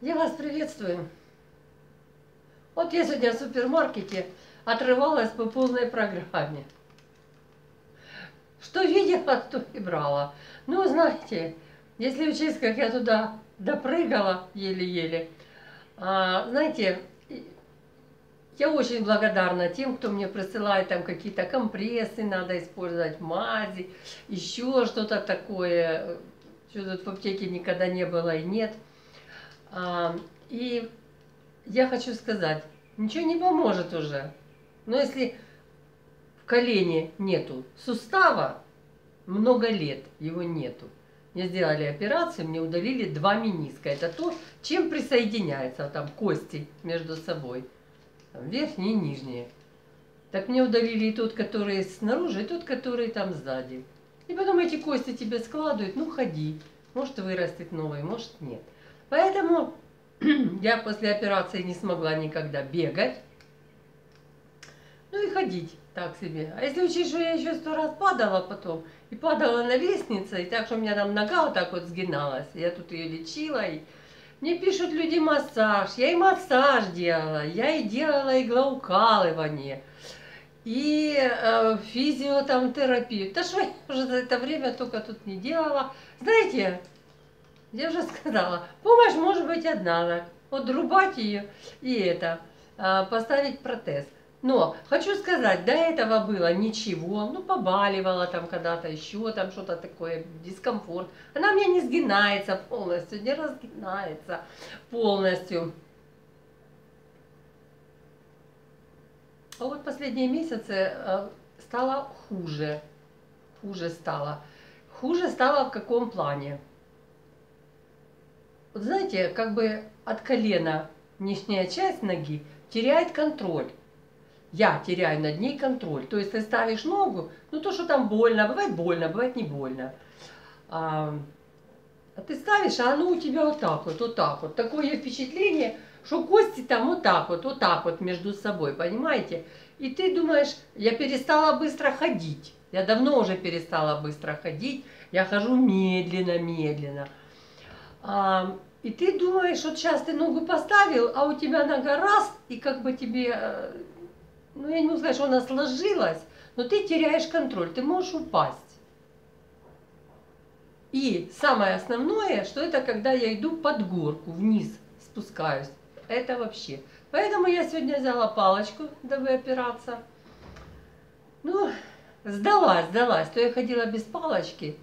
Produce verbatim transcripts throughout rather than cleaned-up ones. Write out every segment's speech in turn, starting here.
Я вас приветствую. Вот я сегодня в супермаркете отрывалась по полной программе. Что видела, то и брала. Ну, знаете, если учесть, как я туда допрыгала еле-еле, а, знаете, я очень благодарна тем, кто мне присылает там какие-то компрессы, надо использовать мази, еще что-то такое, что тут в аптеке никогда не было и нет. А, и я хочу сказать, ничего не поможет уже. Но если в колене нету сустава, много лет его нету. Мне сделали операцию, мне удалили два мениска. Это то, чем присоединяются там кости между собой. Верхние и нижние. Так мне удалили и тот, который снаружи, и тот, который там сзади. И потом эти кости тебе складывают, ну ходи. Может вырастет новый, может нет. Поэтому я после операции не смогла никогда бегать. Ну и ходить так себе. А если учесть, что я еще сто раз падала потом, и падала на лестнице, и так, что у меня там нога вот так вот сгиналась, я тут ее лечила, и... Мне пишут люди массаж, я и массаж делала, я и делала иглоукалывание, и э, физиотерапию. Да что я уже за это время только тут не делала. Знаете, я уже сказала, помощь может быть одна, вот рубать ее и это, э, поставить протез. Но хочу сказать, до этого было ничего, ну побаливала там когда-то еще, там что-то такое, дискомфорт. Она у меня не сгинается полностью, не разгинается полностью. А вот последние месяцы стало хуже, хуже стало. Хуже стало в каком плане? Вот знаете, как бы от колена нижняя часть ноги теряет контроль. Я теряю над ней контроль. То есть ты ставишь ногу, ну то, что там больно, бывает больно, бывает не больно. А, ты ставишь, а оно у тебя вот так вот, вот так вот. Такое впечатление, что кости там вот так вот, вот так вот между собой, понимаете? И ты думаешь, я перестала быстро ходить. Я давно уже перестала быстро ходить. Я хожу медленно, медленно. А, и ты думаешь, вот сейчас ты ногу поставил, а у тебя нога раз, и как бы тебе... Ну, я не могу сказать, что она сложилась, но ты теряешь контроль, ты можешь упасть. И самое основное, что это когда я иду под горку, вниз спускаюсь. Это вообще. Поэтому я сегодня взяла палочку, дабы опираться. Ну, сдалась, сдалась. То я ходила без палочки,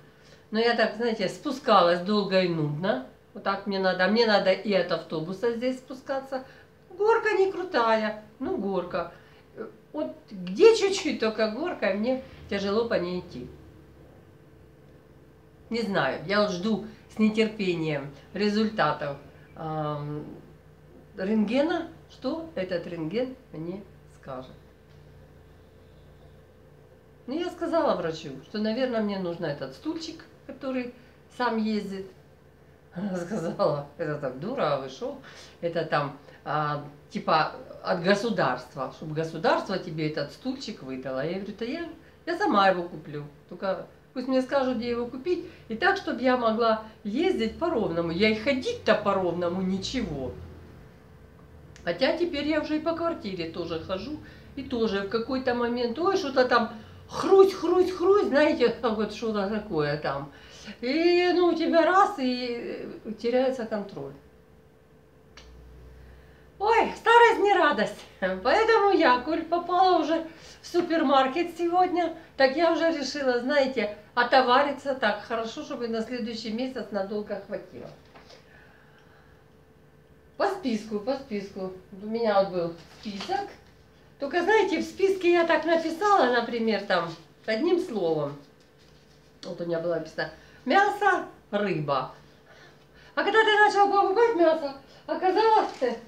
но я так, знаете, спускалась долго и нудно. Вот так мне надо. Мне надо и от автобуса здесь спускаться. Горка не крутая, ну горка. Вот где чуть-чуть только горка, мне тяжело по ней идти. Не знаю, я вот жду с нетерпением результатов э, рентгена, что этот рентген мне скажет. Ну, я сказала врачу, что, наверное, мне нужен этот стульчик, который сам ездит. Она сказала, это там дура, а вы шо? Это там э, типа... от государства, чтобы государство тебе этот стульчик выдало. Я говорю, да я, я сама его куплю, только пусть мне скажут, где его купить, и так, чтобы я могла ездить по-ровному. Я и ходить-то по-ровному ничего. Хотя теперь я уже и по квартире тоже хожу, и тоже в какой-то момент, ой, что-то там хрусь, хрусь, хрусь, знаете, вот что-то такое там. И ну, у тебя раз, и теряется контроль. Ой, старость не радость. Поэтому я, коль попала уже в супермаркет сегодня, так я уже решила, знаете, отовариться так хорошо, чтобы на следующий месяц надолго хватило. По списку, по списку. У меня вот был список. Только, знаете, в списке я так написала, например, там, одним словом. Вот у меня было написано мясо, рыба. А когда ты начала покупать мясо, оказалось...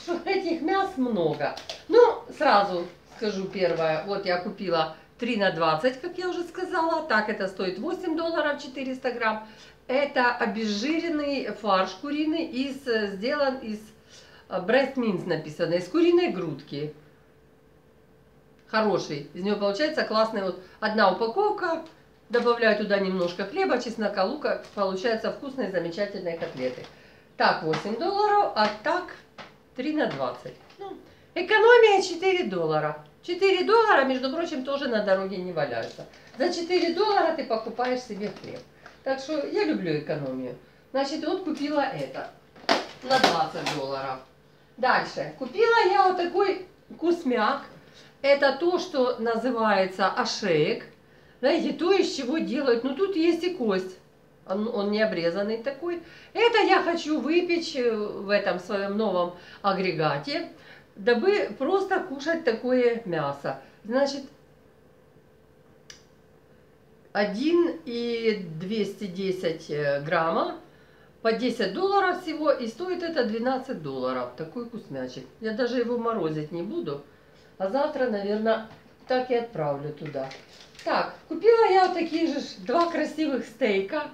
что этих мяс много. Ну, сразу скажу первое. Вот я купила три на двадцать, как я уже сказала. Так, это стоит восемь долларов четыреста грамм. Это обезжиренный фарш куриный, из, сделан из breast mince написано, из куриной грудки. Хороший. Из него получается классный. Вот одна упаковка. Добавляю туда немножко хлеба, чеснока, лука. Получаются вкусные, замечательные котлеты. Так восемь долларов, а так три на двадцать. Ну, экономия четыре доллара. четыре доллара, между прочим, тоже на дороге не валяются. За четыре доллара ты покупаешь себе хлеб. Так что я люблю экономию. Значит, вот купила это на двадцать долларов. Дальше. Купила я вот такой вкусмяк. Это то, что называется ошеек. Знаете, то, из чего делают. Ну, тут есть и кость. Он, он не обрезанный такой. Это я хочу выпечь в этом своем новом агрегате, дабы просто кушать такое мясо. Значит, один и двести десять грамма, по десять долларов всего, и стоит это двенадцать долларов. Такой вкуснячек. Я даже его морозить не буду, а завтра, наверное, так и отправлю туда. Так, купила я вот такие же два красивых стейка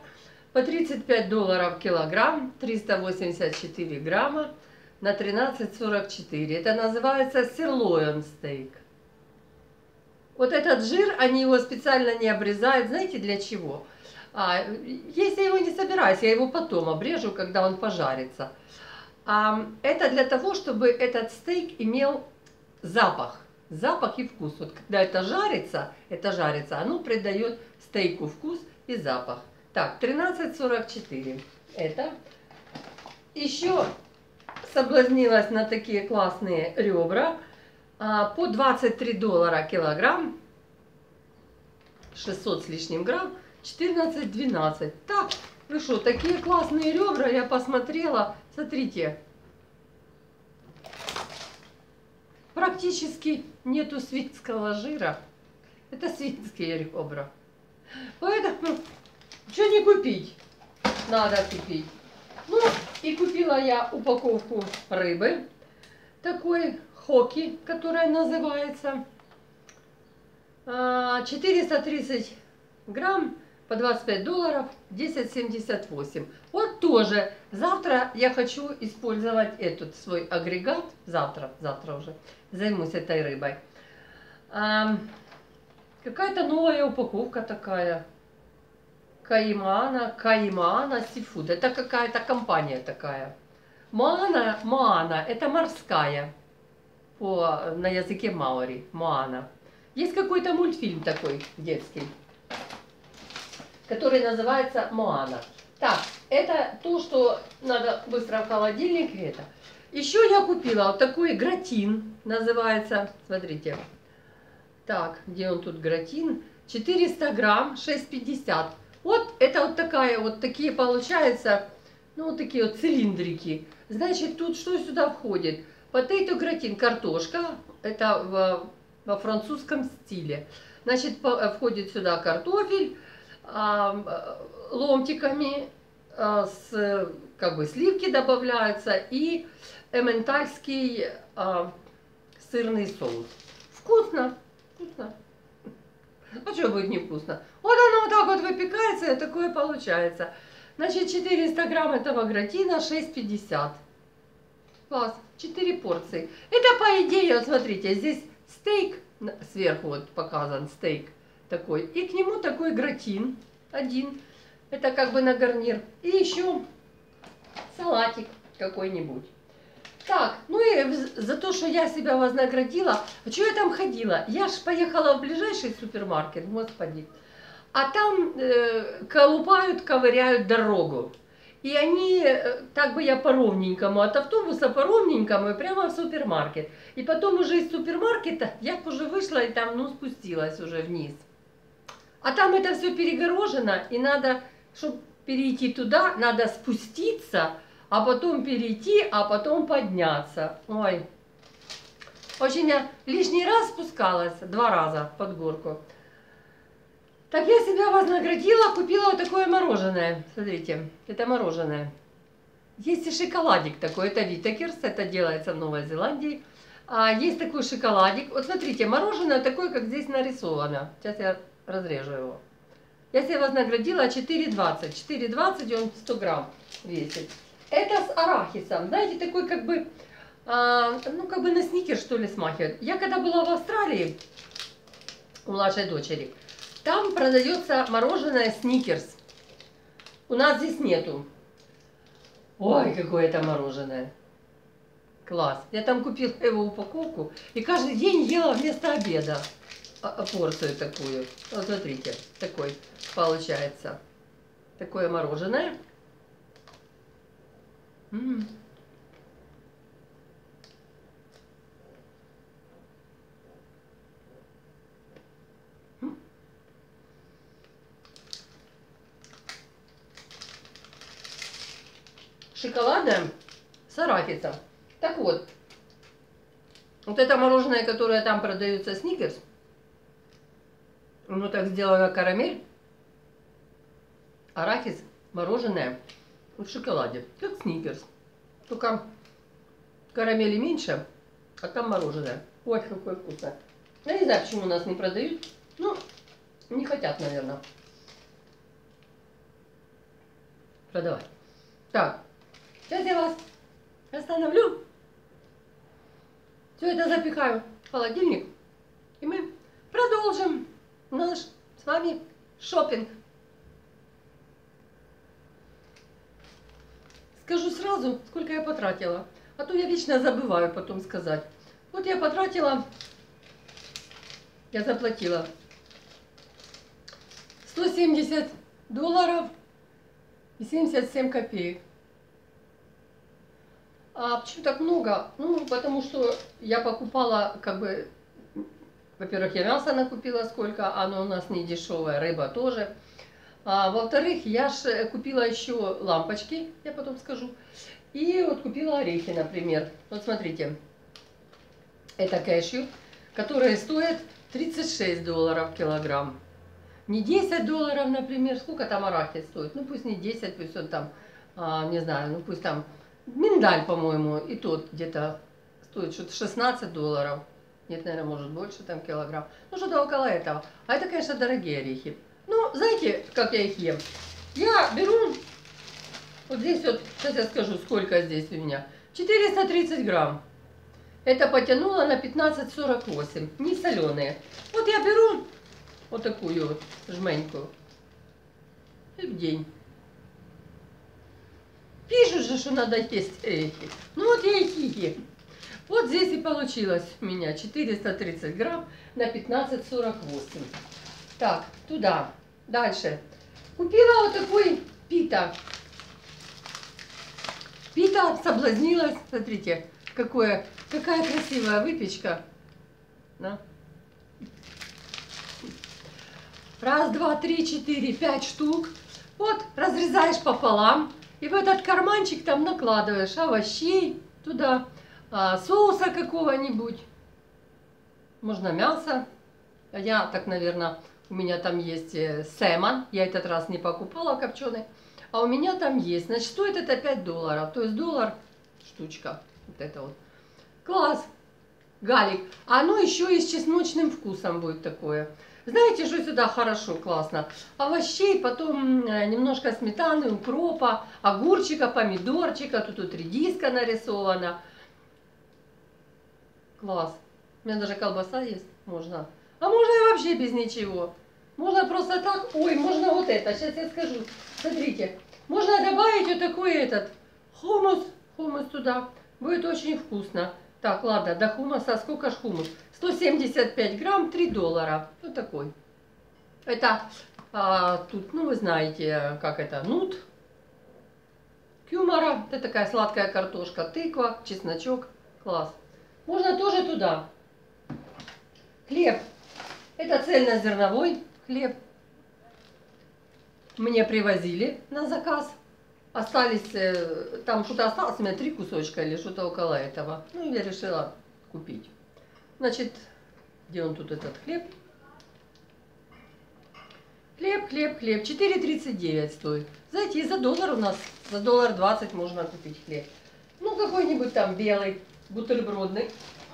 по тридцать пять долларов килограмм, триста восемьдесят четыре грамма на тринадцать сорок четыре. Это называется сирлоин стейк. Вот этот жир, они его специально не обрезают. Знаете, для чего? А, если я его не собираюсь, я его потом обрежу, когда он пожарится. А, это для того, чтобы этот стейк имел запах. Запах и вкус. Вот когда это жарится, это жарится, оно придает стейку вкус и запах. Так, тринадцать сорок четыре. Это. Еще соблазнилась на такие классные ребра. По двадцать три доллара килограмм, шестьсот с лишним грамм, четырнадцать двенадцать. Так, вы что, такие классные ребра, я посмотрела, смотрите, практически нету свинского жира, это свинские ребра, поэтому что не купить, надо купить. Ну и купила я упаковку рыбы, такой хоки, которая называется, четыреста тридцать грамм по двадцать пять долларов, десять семьдесят восемь. Вот тоже завтра я хочу использовать этот свой агрегат, завтра, завтра уже займусь этой рыбой. А, какая-то новая упаковка такая, Каймана, Каймана Сифуд, это какая-то компания такая. Моана, Моана, это морская. По, на языке маори, Моана. Есть какой-то мультфильм такой детский, который называется Моана. Так, это то, что надо быстро в холодильник. Это. Еще я купила вот такой гратин, называется, смотрите. Так, где он тут гратин? четыреста грамм, шесть пятьдесят. Вот это вот такая, вот такие получаются, ну вот такие вот цилиндрики. Значит, тут что сюда входит? Potato gratin, картошка, это во, во французском стиле. Значит, по, входит сюда картофель а, ломтиками, а, с, как бы сливки добавляются и эмментальский а, сырный соус. Вкусно, вкусно. А что будет невкусно? Вот оно вот так вот выпекается, и такое получается. Значит, четыреста грамм этого гратина, шесть пятьдесят. Класс. четыре порции. Это по идее, вот смотрите, здесь стейк, сверху вот показан стейк такой, и к нему такой гратин один, это как бы на гарнир, и еще салатик какой-нибудь. Так, ну и за то, что я себя вознаградила, а что я там ходила? Я ж поехала в ближайший супермаркет, господи, а там э, колупают, ковыряют дорогу. И они, так бы я по-ровненькому, от автобуса по-ровненькому и прямо в супермаркет. И потом уже из супермаркета я уже вышла и там, ну, спустилась уже вниз. А там это все перегорожено, и надо, чтобы перейти туда, надо спуститься, а потом перейти, а потом подняться. Ой, очень я лишний раз спускалась, два раза под горку. Так я себя вознаградила, купила вот такое мороженое. Смотрите, это мороженое. Есть и шоколадик такой, это Витакерс, это делается в Новой Зеландии. А есть такой шоколадик. Вот смотрите, мороженое такое, как здесь нарисовано. Сейчас я разрежу его. Я себя вознаградила четыре двадцать. четыре двадцать, он сто грамм весит. Это с арахисом. Знаете, такой как бы, а, ну как бы на сникер что ли смахивает. Я когда была в Австралии, у младшей дочери, там продается мороженое Сникерс. У нас здесь нету. Ой, какое это мороженое. Класс. Я там купила его упаковку и каждый день ела вместо обеда порцию такую. Вот смотрите, такой получается. Такое мороженое. М-м. Шоколадное с арахисом. Так вот, вот это мороженое, которое там продается, Сникерс, оно так сделано, карамель, арахис, мороженое в шоколаде, как Сникерс, только карамели меньше, а там мороженое. Ой, какое вкусное. Я не знаю, почему у нас не продают, ну, не хотят, наверное, продавать. Так, сейчас я вас остановлю. Все это запихаю в холодильник. И мы продолжим наш с вами шопинг. Скажу сразу, сколько я потратила. А то я вечно забываю потом сказать. Вот я потратила, я заплатила сто семьдесят долларов и семьдесят семь копеек. А почему так много? Ну, потому что я покупала, как бы, во-первых, я мясо накупила сколько, оно у нас не дешевое, рыба тоже. А, во-вторых, я ж купила еще лампочки, я потом скажу. И вот купила орехи, например. Вот смотрите, это кэшью, которые стоят тридцать шесть долларов килограмм. Не десять долларов, например, сколько там арахис стоит? Ну, пусть не десять, пусть он там, а, не знаю, ну, пусть там... Миндаль, по-моему, и тот где-то стоит что-то шестнадцать долларов. Нет, наверное, может больше, там килограмм. Ну, что-то около этого. А это, конечно, дорогие орехи. Ну, знаете, как я их ем? Я беру, вот здесь вот, сейчас я скажу, сколько здесь у меня. четыреста тридцать грамм. Это потянуло на пятнадцать сорок восемь. Не соленые. Вот я беру вот такую вот жменьку. И в день. Пишут же, что надо есть орехи. Ну вот я их ем. Вот здесь и получилось у меня четыреста тридцать грамм на пятнадцать сорок восемь. Так, туда. Дальше. Купила вот такой пита. Пита соблазнилась. Смотрите, какое, какая красивая выпечка. На. Раз, два, три, четыре, пять штук. Вот, разрезаешь пополам. И в этот карманчик там накладываешь овощей туда, соуса какого-нибудь, можно мясо. Я так, наверное, у меня там есть сэмон, я этот раз не покупала копченый, а у меня там есть. Значит, стоит это пять долларов, то есть доллар штучка. Вот это вот. Класс! Галик. Оно еще и с чесночным вкусом будет такое. Знаете, что сюда хорошо, классно? Овощей, потом немножко сметаны, укропа, огурчика, помидорчика. Тут вот редиска нарисована. Класс. У меня даже колбаса есть. Можно. А можно и вообще без ничего. Можно просто так. Ой, можно вот это. Сейчас я скажу. Смотрите. Можно добавить вот такой этот хумус. Хумус туда. Будет очень вкусно. Так, ладно, до хумуса. Сколько ж хумус? сто семьдесят пять грамм, три доллара. Вот такой. Это а, тут, ну вы знаете, как это, нут, кюмара. Это такая сладкая картошка, тыква, чесночок. Класс. Можно тоже туда. Хлеб. Это цельнозерновой хлеб. Мне привозили на заказ. Остались, там что-то осталось, у меня три кусочка или что-то около этого. Ну, я решила купить. Значит, где он тут, этот хлеб? Хлеб, хлеб, хлеб. четыре тридцать девять стоит. Знаете, и за доллар у нас, за доллар двадцать можно купить хлеб. Ну, какой-нибудь там белый, бутербродный.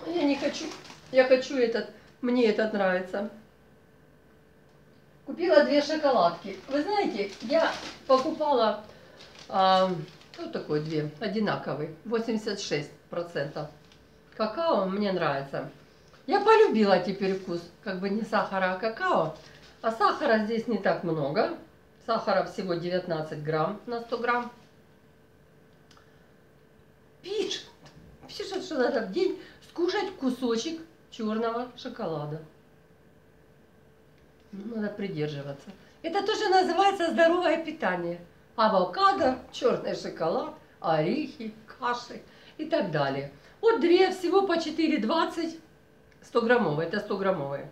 Я не хочу. Я хочу этот, мне этот нравится. Купила две шоколадки. Вы знаете, я покупала... А, вот такой две, одинаковые, восемьдесят шесть процентов. Какао мне нравится. Я полюбила теперь вкус, как бы не сахара, а какао. А сахара здесь не так много. Сахара всего девятнадцать грамм на сто грамм. надо в день скушать кусочек черного шоколада. Надо придерживаться. Это тоже называется здоровое питание. Авокадо, черный шоколад, орехи, каши и так далее. Вот две всего по четыре двадцать, сто граммовые, это сто граммовые.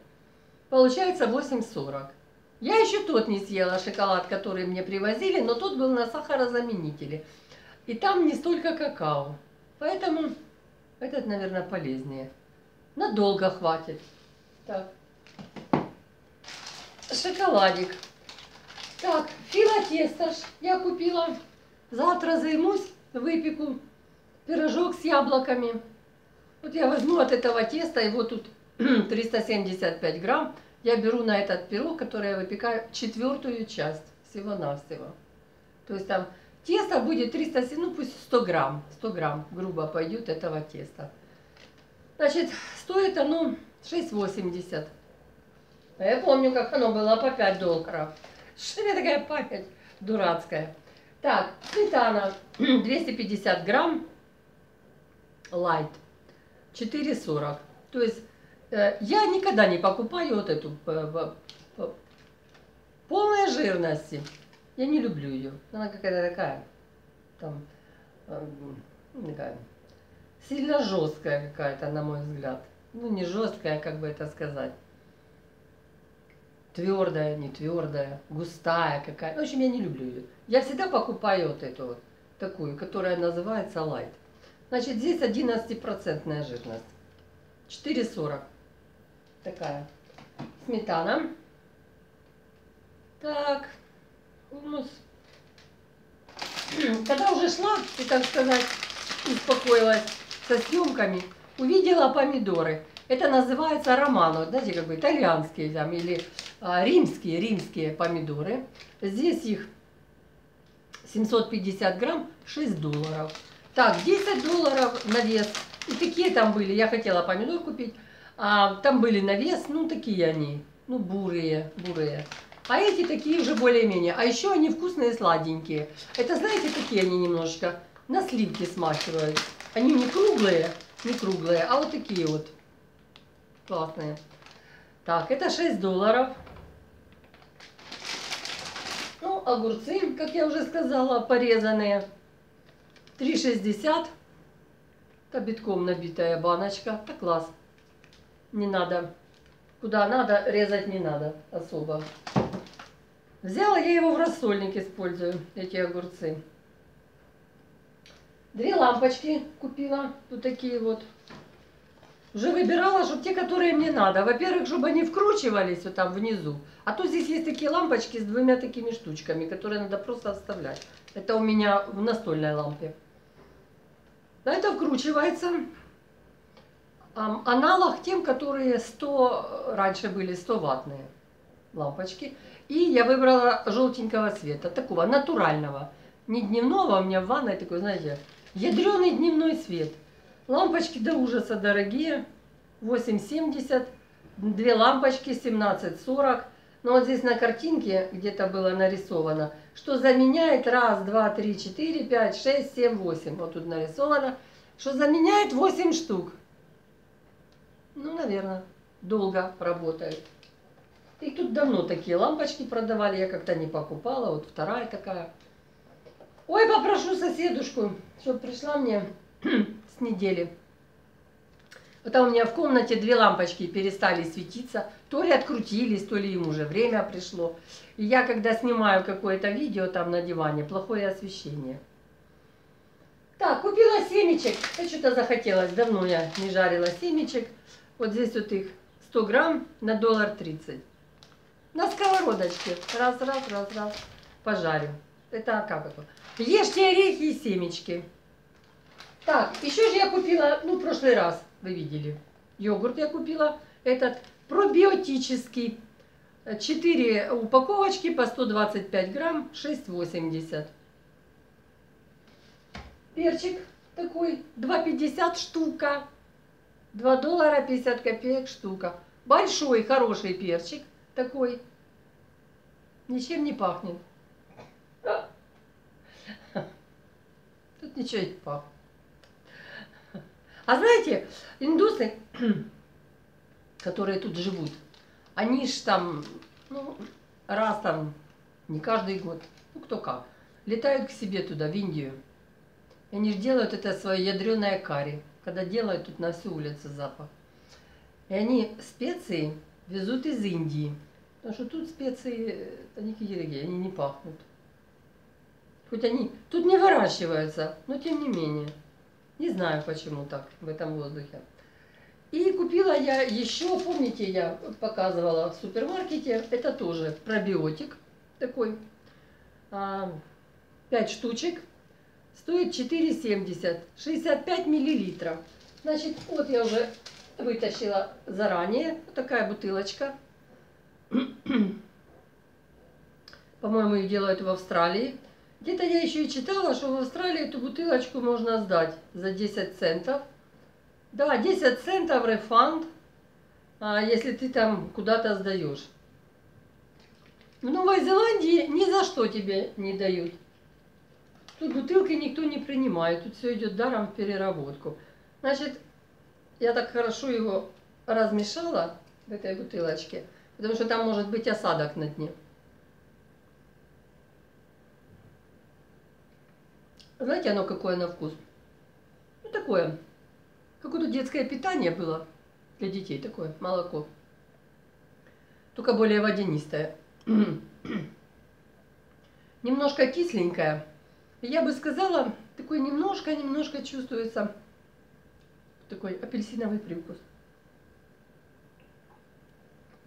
Получается восемь сорок. Я еще тот не съела шоколад, который мне привозили, но тот был на сахарозаменителе. И там не столько какао. Поэтому этот, наверное, полезнее. Надолго хватит. Так. Шоколадик. Так, филотесто я купила. Завтра займусь, выпеку пирожок с яблоками. Вот я возьму от этого теста, его тут триста семьдесят пять грамм. Я беру на этот пирог, который я выпекаю, четвертую часть всего-навсего. То есть там тесто будет триста семь, ну пусть сто грамм. сто грамм грубо пойдет этого теста. Значит, стоит оно шесть восемьдесят. Я помню, как оно было по пять долларов. Что у меня такая память дурацкая. Так, сметана двести пятьдесят грамм, лайт, четыре сорок. То есть э, я никогда не покупаю вот эту э, э, полной жирности. Я не люблю ее. Она какая-то такая, там, э, такая, сильно жесткая какая-то, на мой взгляд. Ну, не жесткая, как бы это сказать. Твердая, не твердая, густая какая. В общем, я не люблю ее. Я всегда покупаю вот эту вот, такую, которая называется лайт. Значит, здесь одиннадцать процентов жирность. четыре сорок. Такая. Сметана. Так. Хумус. Когда уже шла, и, так сказать, успокоилась со съемками, увидела помидоры. Это называется романо, знаете, как бы итальянские там, или а, римские, римские помидоры. Здесь их семьсот пятьдесят грамм, шесть долларов. Так, десять долларов на вес. И такие там были, я хотела помидор купить. А, там были на вес, ну такие они, ну бурые, бурые. А эти такие уже более-менее. А еще они вкусные, сладенькие. Это, знаете, такие они немножко на сливки смахивают. Они не круглые, не круглые, а вот такие вот. Классные. Так, это шесть долларов. Ну, огурцы, как я уже сказала, порезанные. три шестьдесят. Это битком набитая баночка. Это класс. Не надо. Куда надо, резать не надо особо. Взяла я его в рассольник, использую эти огурцы. Две лампочки купила. Вот такие вот. Уже выбирала, чтобы те, которые мне надо. Во-первых, чтобы они вкручивались вот там внизу. А то здесь есть такие лампочки с двумя такими штучками, которые надо просто оставлять. Это у меня в настольной лампе. Но это вкручивается. Аналог тем, которые сто, раньше были сто ваттные лампочки. И я выбрала желтенького цвета, такого натурального. Не дневного, у меня в ванной такой, знаете, ядреный дневной свет. Лампочки до ужаса дорогие, восемь семьдесят, две лампочки семнадцать сорок. Но вот здесь на картинке где-то было нарисовано, что заменяет раз, два, три, четыре, пять, шесть, семь, восемь. Вот тут нарисовано, что заменяет восемь штук. Ну, наверное, долго работает. И тут давно такие лампочки продавали, я как-то не покупала, вот вторая такая. Ой, попрошу соседушку, чтобы пришла мне... с недели. Вот у меня в комнате две лампочки перестали светиться, то ли открутились, то ли им уже время пришло. И я, когда снимаю какое-то видео там на диване, плохое освещение. Так, купила семечек. Это что-то захотелось. Давно я не жарила семечек. Вот здесь вот их сто грамм на доллар тридцать. На сковородочке. Раз, раз, раз, раз. Пожарю. Это как это? Ешьте орехи и семечки. Так, еще же я купила, ну, в прошлый раз, вы видели, йогурт я купила, этот пробиотический, четыре упаковочки по сто двадцать пять грамм, шесть восемьдесят. Перчик такой, два пятьдесят штука, два доллара пятьдесят копеек штука. Большой, хороший перчик такой, ничем не пахнет. Тут ничего не пахнет. А знаете, индусы, которые тут живут, они ж там, ну, раз там, не каждый год, ну, кто как, летают к себе туда, в Индию. И они же делают это свое ядреное карри, когда делают тут на всю улицу запах. И они специи везут из Индии. Потому что тут специи, они какие-то такие, они не пахнут. Хоть они тут не выращиваются, но тем не менее. Не знаю, почему так в этом воздухе. И купила я еще, помните, я показывала в супермаркете, это тоже пробиотик такой. пять штучек. Стоит четыре семьдесят, шестьдесят пять миллилитров. Значит, вот я уже вытащила заранее. Вот такая бутылочка. По-моему, ее делают в Австралии. Где-то я еще и читала, что в Австралии эту бутылочку можно сдать за десять центов. Да, десять центов рефанд, если ты там куда-то сдаешь. В Новой Зеландии ни за что тебе не дают. Тут бутылки никто не принимает, тут все идет даром в переработку. Значит, я так хорошо его размешала в этой бутылочке, потому что там может быть осадок на дне. Знаете, оно какое на вкус? Ну, такое. Какое-то детское питание было для детей, такое молоко. Только более водянистое. Немножко кисленькое. Я бы сказала, такой немножко-немножко чувствуется такой апельсиновый привкус.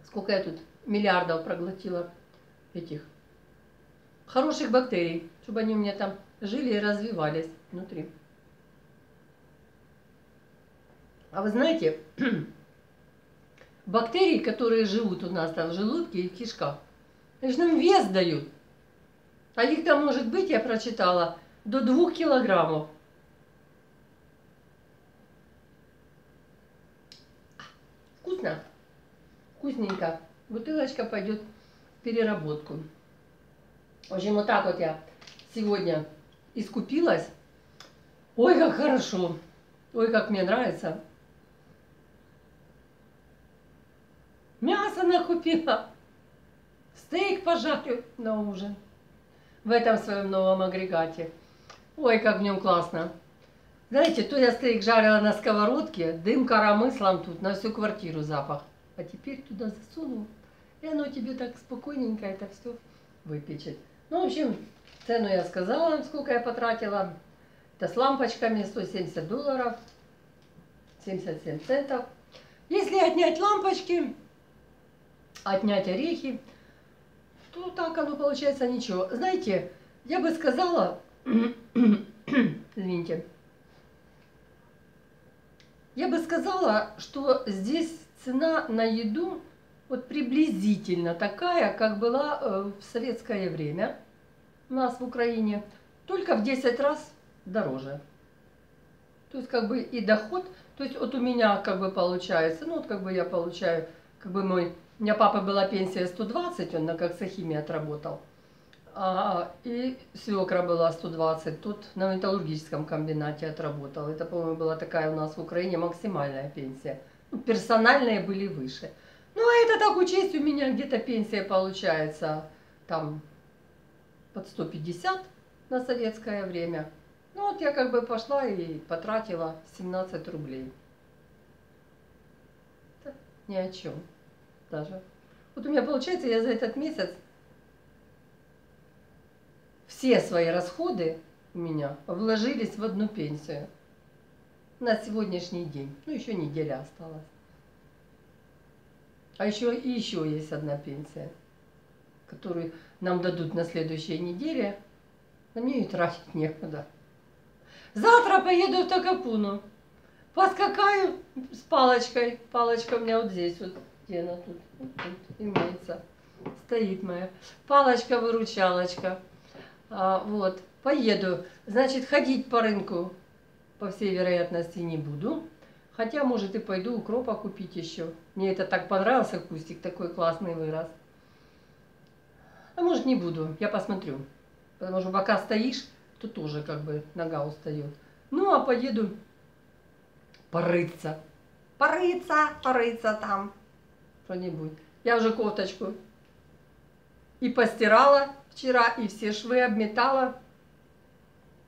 Сколько я тут миллиардов проглотила этих хороших бактерий, чтобы они у меня там жили и развивались внутри. А вы знаете, бактерии, которые живут у нас там в желудке и в кишках, они же нам вес дают. А их там может быть, я прочитала, до двух килограммов. Вкусно? Вкусненько. Бутылочка пойдет в переработку. В общем, вот так вот я сегодня искупилась. Ой, как хорошо. Ой, как мне нравится. Мясо накупила. Стейк пожарю на ужин. В этом своем новом агрегате. Ой, как в нем классно. Знаете, то я стейк жарила на сковородке, дым коромыслом тут на всю квартиру запах. А теперь туда засуну, и оно тебе так спокойненько это все выпечет. Ну, в общем, цену я сказала, сколько я потратила. Это с лампочками сто семьдесят долларов, семьдесят семь центов. Если отнять лампочки, отнять орехи, ну, так оно получается ничего. Знаете, я бы сказала, извините, я бы сказала, что здесь цена на еду вот приблизительно такая, как была в советское время у нас в Украине, только в десять раз дороже. То есть как бы и доход, то есть вот у меня как бы получается, ну вот как бы я получаю, как бы мой... У меня папа была пенсия сто двадцать, он на коксохимии отработал. А, и свекра была сто двадцать, тут на металлургическом комбинате отработал. Это, по-моему, была такая у нас в Украине максимальная пенсия. Ну, персональные были выше. Ну, а это так учесть, у меня где-то пенсия получается там под сто пятьдесят на советское время. Ну, вот я как бы пошла и потратила семнадцать рублей. Это ни о чем. Даже. Вот у меня получается, я за этот месяц все свои расходы у меня вложились в одну пенсию на сегодняшний день. Ну, еще неделя осталась. А еще и еще есть одна пенсия, которую нам дадут на следующей неделе. На нее и тратить некуда. Завтра поеду в Такапуну. Поскакаю с палочкой. Палочка у меня вот здесь вот. Где она тут, вот тут имеется, стоит моя палочка-выручалочка. А, вот, поеду. Значит, ходить по рынку, по всей вероятности, не буду. Хотя, может, и пойду укропа купить еще. Мне это так понравился, кустик такой классный вырос. А может, не буду, я посмотрю. Потому что пока стоишь, то тоже как бы нога устает. Ну, а поеду порыться. Порыться, порыться там что-нибудь. Я уже кофточку и постирала вчера, и все швы обметала,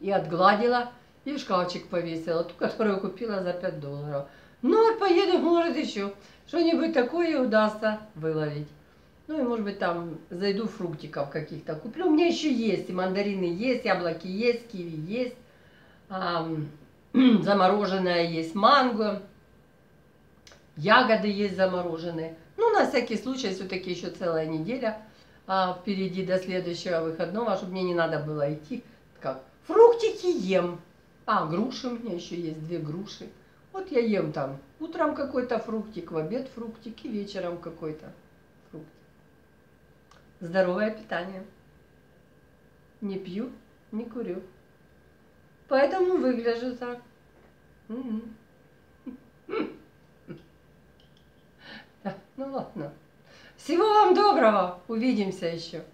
и отгладила, и в шкафчик повесила, ту, которую купила за пять долларов. Ну, поеду, может, еще что-нибудь такое удастся выловить. Ну, и, может быть, там зайду фруктиков каких-то куплю. У меня еще есть, и мандарины есть, яблоки есть, киви есть, а, замороженное есть, манго, ягоды есть замороженные. Ну, на всякий случай, все-таки еще целая неделя а, впереди до следующего выходного, чтобы мне не надо было идти. Как? Фруктики ем. А, груши у меня еще есть, две груши. Вот я ем там утром какой-то фруктик, в обед фруктик и вечером какой-то фруктик. Здоровое питание. Не пью, не курю. Поэтому выгляжу так. Так, ну ладно. Всего вам доброго. Увидимся еще.